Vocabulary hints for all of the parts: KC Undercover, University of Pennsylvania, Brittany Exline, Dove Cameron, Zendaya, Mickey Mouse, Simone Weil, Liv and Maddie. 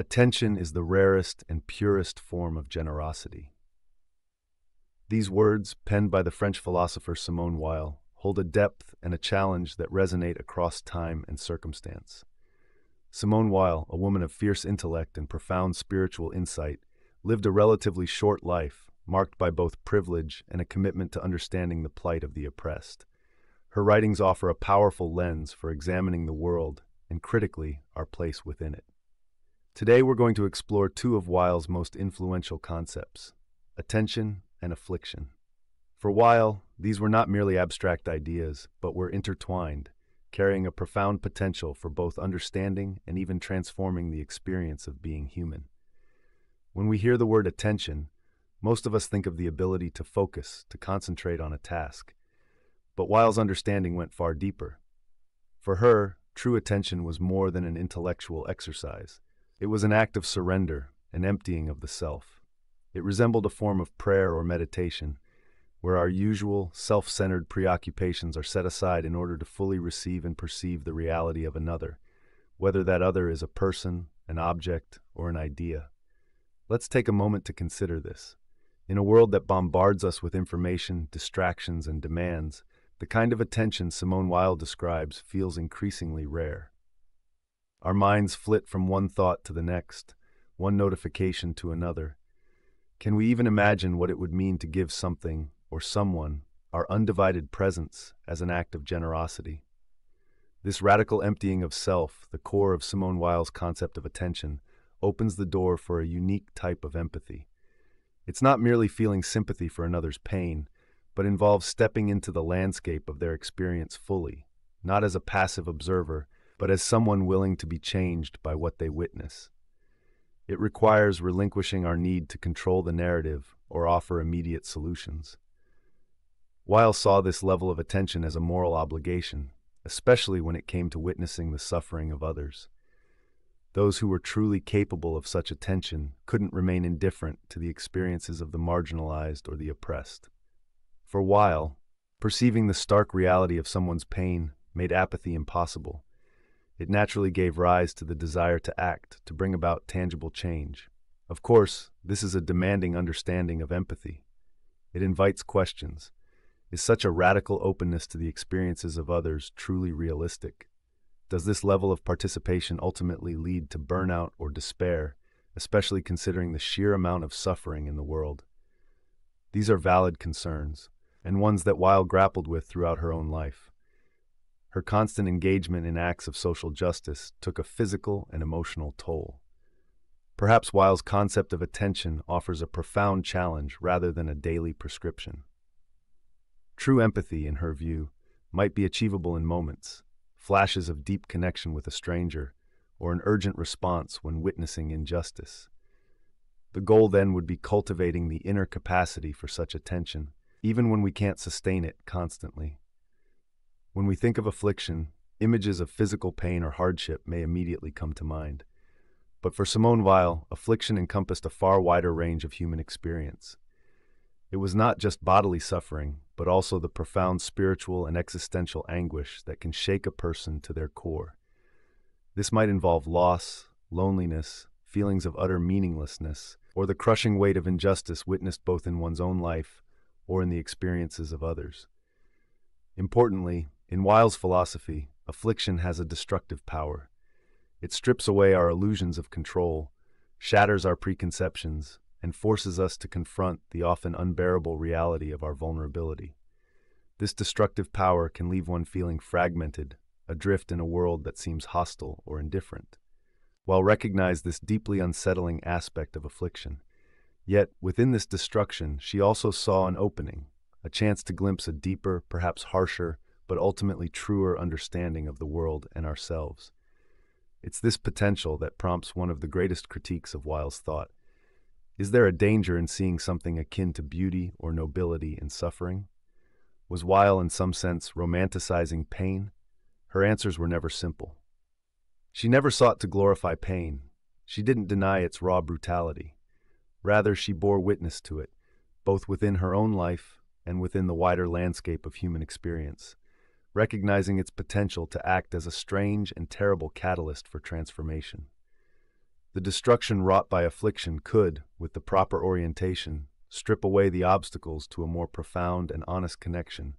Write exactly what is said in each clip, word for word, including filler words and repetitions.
Attention is the rarest and purest form of generosity. These words, penned by the French philosopher Simone Weil, hold a depth and a challenge that resonate across time and circumstance. Simone Weil, a woman of fierce intellect and profound spiritual insight, lived a relatively short life, marked by both privilege and a commitment to understanding the plight of the oppressed. Her writings offer a powerful lens for examining the world and, critically, our place within it. Today we're going to explore two of Weil's most influential concepts, attention and affliction. For Weil, these were not merely abstract ideas, but were intertwined, carrying a profound potential for both understanding and even transforming the experience of being human. When we hear the word attention, most of us think of the ability to focus, to concentrate on a task. But Weil's understanding went far deeper. For her, true attention was more than an intellectual exercise. It was an act of surrender, an emptying of the self. It resembled a form of prayer or meditation, where our usual, self-centered preoccupations are set aside in order to fully receive and perceive the reality of another, whether that other is a person, an object, or an idea. Let's take a moment to consider this. In a world that bombards us with information, distractions, and demands, the kind of attention Simone Weil describes feels increasingly rare. Our minds flit from one thought to the next, one notification to another. Can we even imagine what it would mean to give something or someone our undivided presence as an act of generosity? This radical emptying of self, the core of Simone Weil's concept of attention, opens the door for a unique type of empathy. It's not merely feeling sympathy for another's pain, but involves stepping into the landscape of their experience fully, not as a passive observer, but as someone willing to be changed by what they witness. It requires relinquishing our need to control the narrative or offer immediate solutions. Weil saw this level of attention as a moral obligation, especially when it came to witnessing the suffering of others. Those who were truly capable of such attention couldn't remain indifferent to the experiences of the marginalized or the oppressed. For Weil, perceiving the stark reality of someone's pain made apathy impossible. It naturally gave rise to the desire to act, to bring about tangible change. Of course, this is a demanding understanding of empathy. It invites questions. Is such a radical openness to the experiences of others truly realistic? Does this level of participation ultimately lead to burnout or despair, especially considering the sheer amount of suffering in the world? These are valid concerns, and ones that Weil grappled with throughout her own life. Her constant engagement in acts of social justice took a physical and emotional toll. Perhaps Weil's concept of attention offers a profound challenge rather than a daily prescription. True empathy, in her view, might be achievable in moments, flashes of deep connection with a stranger, or an urgent response when witnessing injustice. The goal then would be cultivating the inner capacity for such attention, even when we can't sustain it constantly. When we think of affliction, images of physical pain or hardship may immediately come to mind. But for Simone Weil, affliction encompassed a far wider range of human experience. It was not just bodily suffering, but also the profound spiritual and existential anguish that can shake a person to their core. This might involve loss, loneliness, feelings of utter meaninglessness, or the crushing weight of injustice witnessed both in one's own life or in the experiences of others. Importantly, in Weil's philosophy, affliction has a destructive power. It strips away our illusions of control, shatters our preconceptions, and forces us to confront the often unbearable reality of our vulnerability. This destructive power can leave one feeling fragmented, adrift in a world that seems hostile or indifferent. Weil recognized this deeply unsettling aspect of affliction. Yet, within this destruction, she also saw an opening, a chance to glimpse a deeper, perhaps harsher, but ultimately truer understanding of the world and ourselves. It's this potential that prompts one of the greatest critiques of Weil's thought. Is there a danger in seeing something akin to beauty or nobility in suffering? Was Weil, in some sense, romanticizing pain? Her answers were never simple. She never sought to glorify pain. She didn't deny its raw brutality. Rather, she bore witness to it, both within her own life and within the wider landscape of human experience, recognizing its potential to act as a strange and terrible catalyst for transformation. The destruction wrought by affliction could, with the proper orientation, strip away the obstacles to a more profound and honest connection,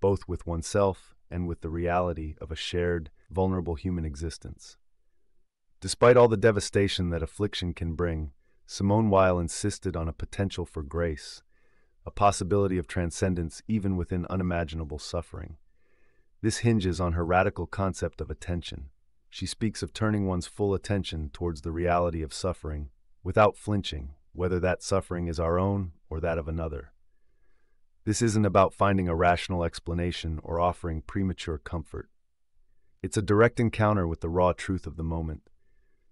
both with oneself and with the reality of a shared, vulnerable human existence. Despite all the devastation that affliction can bring, Simone Weil insisted on a potential for grace, a possibility of transcendence even within unimaginable suffering. This hinges on her radical concept of attention. She speaks of turning one's full attention towards the reality of suffering, without flinching, whether that suffering is our own or that of another. This isn't about finding a rational explanation or offering premature comfort. It's a direct encounter with the raw truth of the moment.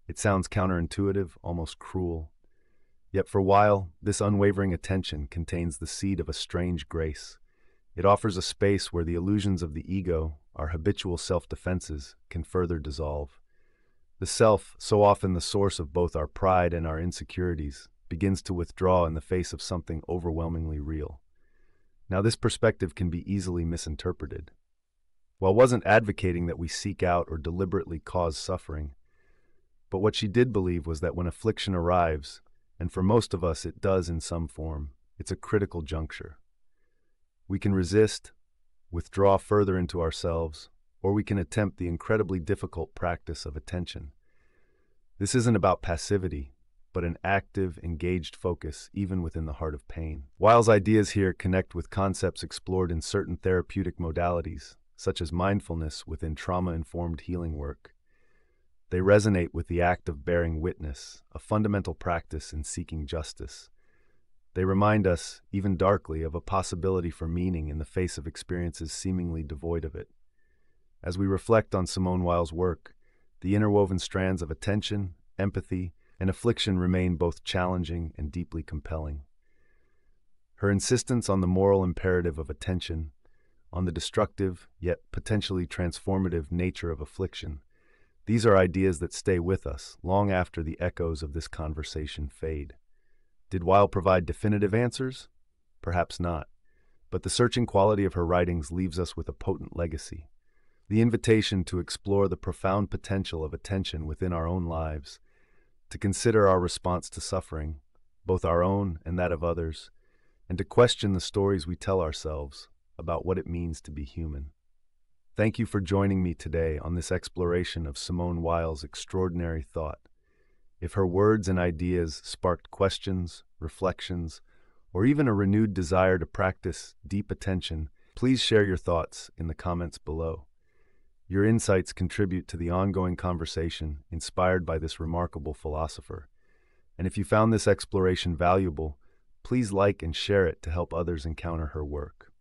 It sounds counterintuitive, almost cruel. Yet for Weil, this unwavering attention contains the seed of a strange grace. It offers a space where the illusions of the ego, our habitual self-defenses, can further dissolve. The self, so often the source of both our pride and our insecurities, begins to withdraw in the face of something overwhelmingly real. Now, this perspective can be easily misinterpreted. Weil wasn't advocating that we seek out or deliberately cause suffering, but what she did believe was that when affliction arrives, and for most of us it does in some form, it's a critical juncture. We can resist, withdraw further into ourselves, or we can attempt the incredibly difficult practice of attention. This isn't about passivity, but an active, engaged focus even within the heart of pain. Weil's ideas here connect with concepts explored in certain therapeutic modalities, such as mindfulness within trauma-informed healing work. They resonate with the act of bearing witness, a fundamental practice in seeking justice. They remind us, even darkly, of a possibility for meaning in the face of experiences seemingly devoid of it. As we reflect on Simone Weil's work, the interwoven strands of attention, empathy, and affliction remain both challenging and deeply compelling. Her insistence on the moral imperative of attention, on the destructive yet potentially transformative nature of affliction, these are ideas that stay with us long after the echoes of this conversation fade. Did Weil provide definitive answers? Perhaps not, but the searching quality of her writings leaves us with a potent legacy. The invitation to explore the profound potential of attention within our own lives, to consider our response to suffering, both our own and that of others, and to question the stories we tell ourselves about what it means to be human. Thank you for joining me today on this exploration of Simone Weil's extraordinary thought. If her words and ideas sparked questions, reflections, or even a renewed desire to practice deep attention, please share your thoughts in the comments below. Your insights contribute to the ongoing conversation inspired by this remarkable philosopher. And if you found this exploration valuable, please like and share it to help others encounter her work.